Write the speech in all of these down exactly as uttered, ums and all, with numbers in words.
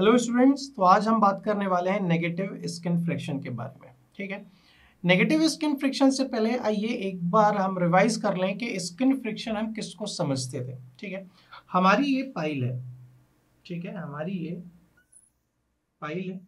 Hello students, तो आज हम बात करने वाले हैं नेगेटिव स्किन फ्रिक्शन के बारे में। ठीक है, नेगेटिव स्किन फ्रिक्शन से पहले आइए एक बार हम रिवाइज कर लें कि स्किन फ्रिक्शन हम किसको समझते थे। ठीक है, हमारी ये पाइल है। ठीक है, हमारी ये पाइल है।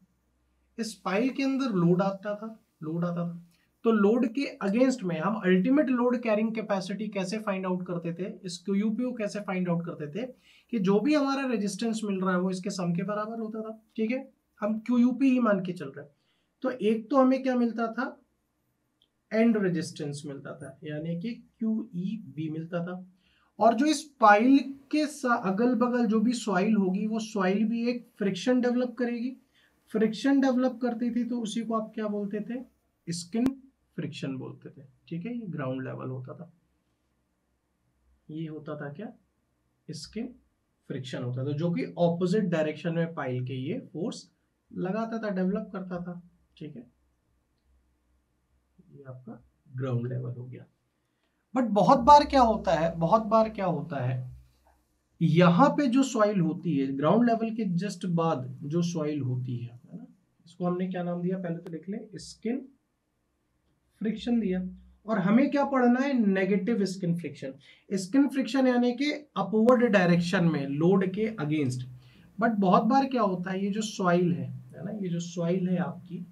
इस पाइल के अंदर लोड आता था लोड आता था तो लोड के अगेंस्ट में हम अल्टीमेट लोड कैरिंग कैपेसिटी कैसे फाइंड आउट करते थे, इसको यूपीओ कैसे फाइंड आउट करते थे कि जो भी हमारा रेजिस्टेंस मिल रहा है वो इसके सम के बराबर होता था। ठीक है, हम क्यूयूपी ही मान के चल रहे हैं। तो एक तो हमें क्या मिलता था, एंड रेजिस्टेंस मिलता था, यानी कि क्यूईबी मिलता था। और जो इस पाइल के अगल बगल जो भी सॉइल होगी वो सॉइल भी एक फ्रिक्शन डेवलप करेगी। फ्रिक्शन डेवलप करती थी तो उसी को आप क्या बोलते थे, स्किन फ्रिक्शन बोलते थे। ठीक है, ये ग्राउंड लेवल होता था। ये होता था क्या, स्किन फ्रिक्शन होता था, जो कि ऑपोजिट डायरेक्शन में पाइल के ये फोर्स लगाता था, डेवलप करता था। ठीक है, ये आपका ग्राउंड लेवल हो गया। बट बहुत बार क्या होता है, बहुत बार क्या होता है यहाँ पे जो सॉइल होती है, ग्राउंड लेवल के जस्ट बाद जो सॉइल होती है ना, इसको हमने क्या नाम दिया, पहले तो लिख ले स्किन फ्रिक्शन दिया। और हमें क्या पढ़ना है, negative skin friction. Skin friction यानी कि अपवर्ड डायरेक्शन में लोड के अगेंस्ट। बट बहुत बार क्या होता है, ये जो सॉइल है है ना, ये जो सॉइल है आपकी,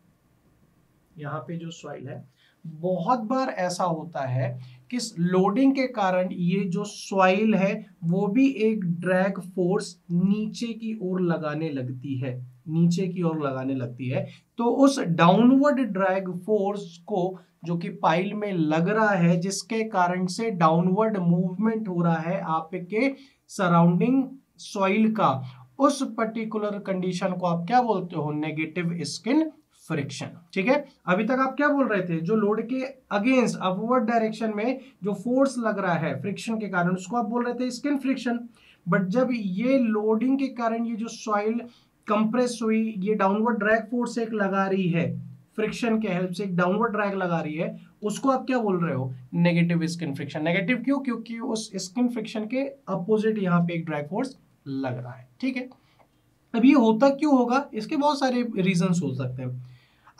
यहाँ पे जो सॉइल है, बहुत बार ऐसा होता है कि लोडिंग के कारण ये जो सॉइल है वो भी एक ड्रैग फोर्स नीचे की ओर लगाने लगती है नीचे की ओर लगाने लगती है तो उस डाउनवर्ड ड्रैग फोर्स को जो कि पाइल में लग रहा है, जिसके कारण से डाउनवर्ड मूवमेंट हो रहा है आपके सराउंडिंग सॉइल का, उस पर्टिकुलर कंडीशन को आप क्या बोलते हो, नेगेटिव स्किन फ्रिक्शन। ठीक है, अभी तक आप क्या बोल रहे थे, जो लोड के अगेंस्ट अपवर्ड डायरेक्शन में जो फोर्स लग रहा है फ्रिक्शन के कारण, उसको आप बोल रहे थे स्किन फ्रिक्शन। बट जब ये लोडिंग के कारण ये जो सॉइल कंप्रेस हुई, ये डाउनवर्ड ड्रैग फोर्स एक लगा रही है, फ्रिक्शन के हेल्प से एक डाउनवर्ड ड्रैग लगा रही है, उसको आप क्या बोल रहे हो, नेगेटिव स्किन फ्रिक्शन। नेगेटिव क्यों, क्योंकि उस स्किन फ्रिक्शन के अपोजिट यहाँ पे एक ड्रैग फोर्स लग रहा है। ठीक है, अब ये होता क्यों होगा, इसके बहुत सारे रीजंस हो सकते हैं।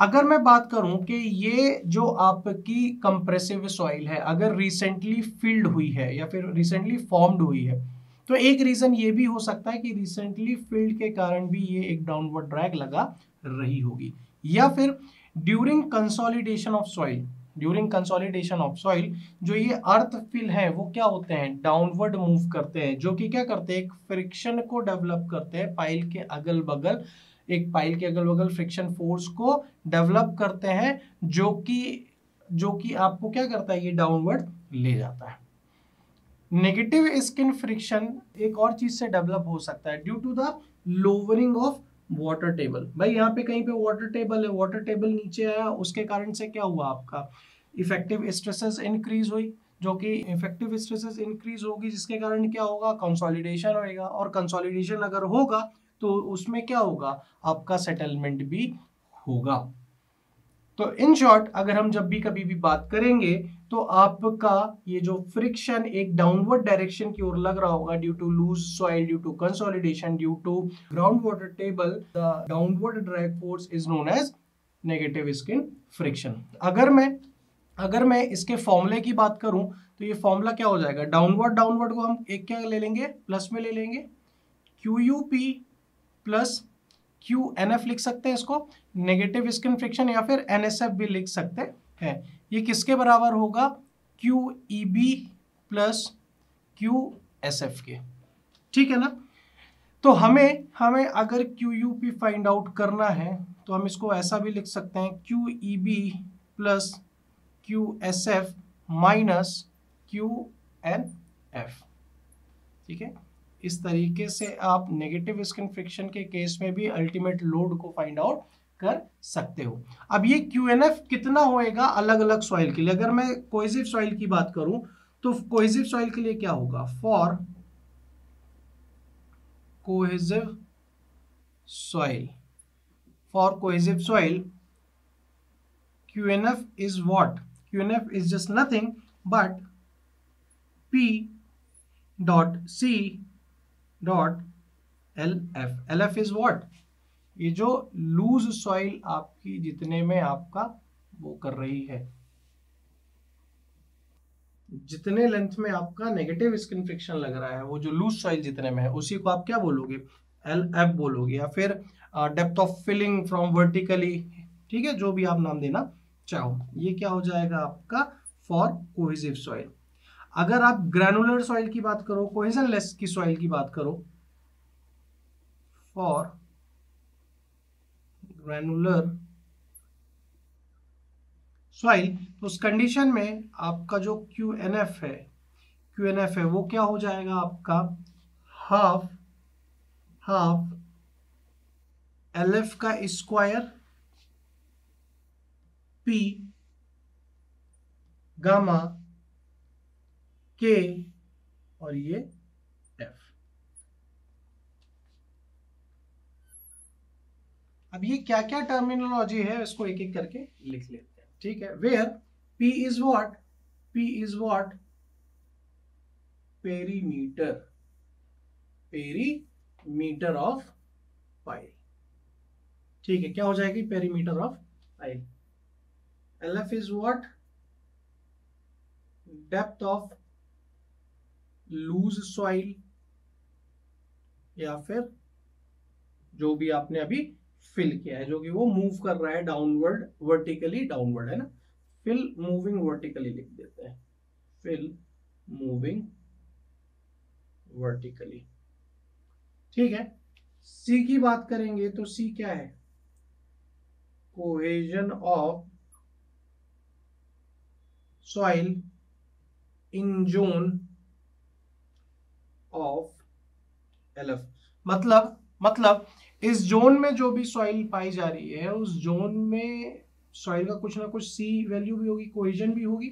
अगर मैं बात करूं कि ये जो आपकी कंप्रेसिव सॉइल है, अगर रिसेंटली फिल्ड हुई है या फिर रिसेंटली फॉर्म्ड हुई है, तो एक रीज़न ये भी हो सकता है कि रिसेंटली फील्ड के कारण भी ये एक डाउनवर्ड ड्रैग लगा रही होगी। या फिर during consolidation of soil during consolidation of soil जो ये अर्थ फिल है वो क्या होते हैं, डाउनवर्ड मूव करते हैं, जो कि क्या करते हैं, एक फ्रिक्शन को डेवलप करते हैं। पाइल के अगल बगल एक पाइल के अगल बगल फ्रिक्शन फोर्स को डेवलप करते हैं, जो कि जो कि आपको क्या करता है, ये डाउनवर्ड ले जाता है। नेगेटिव स्किन फ्रिक्शन एक और चीज से डेवलप हो सकता है, due to the lowering of water table. भाई यहाँ पे कहीं पे वाटर टेबल है, वाटर टेबल नीचे आया, उसके कारण से क्या हुआ, आपका इफेक्टिव स्ट्रेसेस इंक्रीज हुई, जो कि इफेक्टिव स्ट्रेसेस इंक्रीज होगी, जिसके कारण क्या होगा, कंसोलिडेशन होएगा। और कंसोलिडेशन अगर होगा तो उसमें क्या होगा, आपका सेटलमेंट भी होगा। तो इन शॉर्ट, अगर हम जब भी कभी भी बात करेंगे तो आपका ये जो फ्रिक्शन एक डाउनवर्ड डायरेक्शन की ओर लग रहा होगा, due to loose soil, due to consolidation, due to ground water table, the downward drag force is known as negative skin friction. अगर मैं अगर मैं इसके फॉर्मूले की बात करूं तो ये फॉर्मूला क्या हो जाएगा, डाउनवर्ड डाउनवर्ड को हम एक क्या ले लेंगे, प्लस में ले लेंगे, Q U P plus Q N F लिख सकते हैं इसको, नेगेटिव स्किन फ्रिक्शन, या फिर एन एस एफ भी लिख सकते हैं। ये किसके बराबर होगा, Q E B plus Q S F के। ठीक है ना, तो हमें हमें अगर Q U P find out करना है तो हम इसको ऐसा भी लिख सकते हैं, Q E B plus Q S F minus Q N F. ठीक है, इस तरीके से आप नेगेटिव स्किन फ्रिक्शन के केस में भी अल्टीमेट लोड को फाइंड आउट कर सकते हो। अब ये क्यूएनएफ कितना होएगा अलग अलग सॉइल के लिए, अगर मैं कोहेसिव सॉइल की बात करूं तो कोहेसिव सॉइल के लिए क्या होगा, for cohesive soil for cohesive soil QNF is what, QNF is just nothing but P dot c dot lf lf is what, ये जो लूज सॉइल आपकी जितने में आपका वो कर रही है, जितने लेंथ में आपका नेगेटिव स्किन फ्रिक्शन लग रहा है, वो जो लूज सॉइल जितने में है उसी को आप क्या बोलोगे, एल एफ बोलोगे, या फिर depth of filling from vertically, ठीक है, जो भी आप नाम देना चाहो। ये क्या हो जाएगा आपका फॉर कोहेसिव सॉइल। अगर आप ग्रैनुलर सॉइल की बात करो, कोहेजन लेस की सॉइल की बात करो, फॉर ग्रैनुलर सॉइल, तो उस कंडीशन में आपका जो क्यू एन एफ है, क्यू एन एफ है वो क्या हो जाएगा आपका हाफ हाफ एल एफ का स्क्वायर पी गामा के और ये एफ। अब ये क्या क्या टर्मिनोलॉजी है इसको एक एक करके लिख लेते हैं, ठीक है। Where P is what, P is what perimeter, perimeter of pile, ठीक है, क्या हो जाएगी perimeter of pile. L F is what? Depth of loose soil, या फिर जो भी आपने अभी fill किया है, जो कि वो move कर रहा है downward, vertically downward, है ना, fill moving vertically लिख देते हैं, fill moving vertically, ठीक है। C की बात करेंगे तो C क्या है, cohesion of soil in zone of L F, मतलब मतलब इस जोन में जो भी सॉइल पाई जा रही है उस जोन में सॉइल का कुछ ना कुछ सी वैल्यू भी होगी, कोहेजन भी होगी,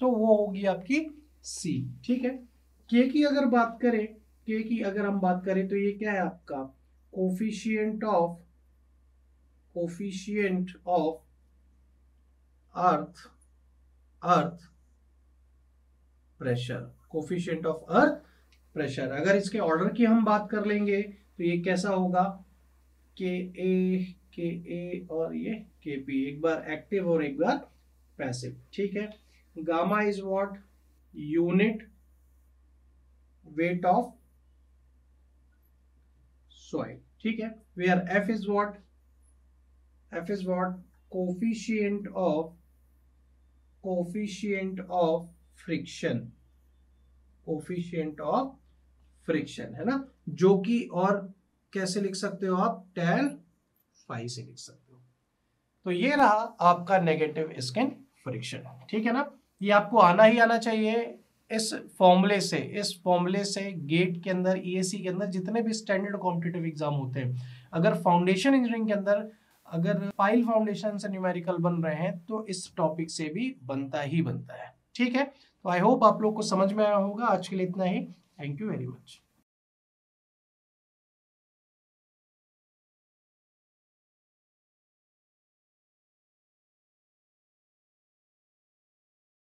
तो वो होगी आपकी सी, ठीक है। के की अगर बात करें, के की अगर हम बात करें तो ये क्या है आपका coefficient of, coefficient of earth, earth pressure, coefficient of earth pressure. अगर इसके ऑर्डर की हम बात कर लेंगे तो ये कैसा होगा, के ए, के ए और ये के पी, एक बार एक्टिव और एक बार पैसिव, ठीक है। Gamma is what unit weight of soil, ठीक है। Where F is what, F is what coefficient of, coefficient of friction, coefficient of friction, है ना, जो कि और कैसे लिख सकते हो आप, tan फाई से लिख सकते हो। तो ये रहा आपका नेगेटिव स्किन फ्रिक्शन, ठीक है ना। ये आपको आना ही आना चाहिए इस फॉर्मूले से, इस फॉर्मूले से गेट के अंदर, ईएसी के अंदर, जितने भी स्टैंडर्ड कॉम्पिटिटिव एग्जाम होते हैं, अगर फाउंडेशन इंजीनियरिंग के अंदर अगर पाइल फाउंडेशन से न्यूमेरिकल बन रहे हैं तो इस टॉपिक से भी बनता ही बनता है, ठीक है। तो आई होप आप लोग को समझ में आया होगा। आज के लिए इतना ही, थैंक यू वेरी मच।